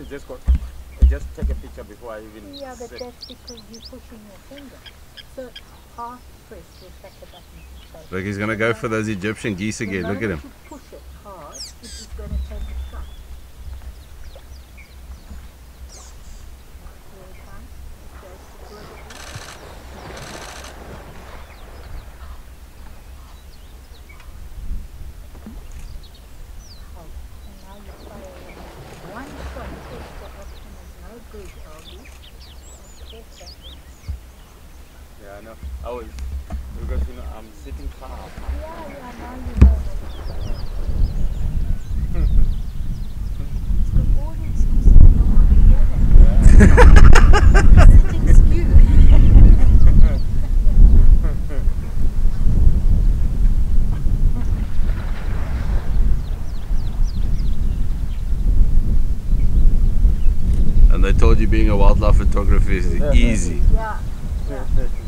is just called, just take a picture before I even. Yeah, but that's because you're pushing your finger. So half press will set the button. Look, he's going to go for those Egyptian geese again. Look at him. Push it hard, it's going to take the cut. Because you know I'm sitting far up. Yeah, now you know. It's good audience because they don't want to hear that. It's sitting skewed. And they told you being a wildlife photographer is easy. Yeah.